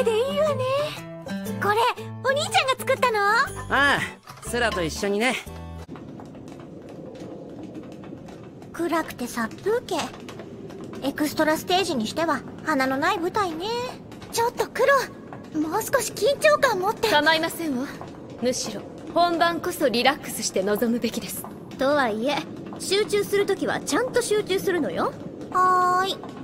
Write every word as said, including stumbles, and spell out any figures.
麗でいいわね。これお兄ちゃんが作ったの？ああ、セラと一緒にね。暗くて殺風景、エクストラステージにしては花のない舞台ね。ちょっと苦労、もう少し緊張感持って。構いませんわ。むしろ本番こそリラックスして臨むべきです。とはいえ集中するときはちゃんと集中するのよ。はーい。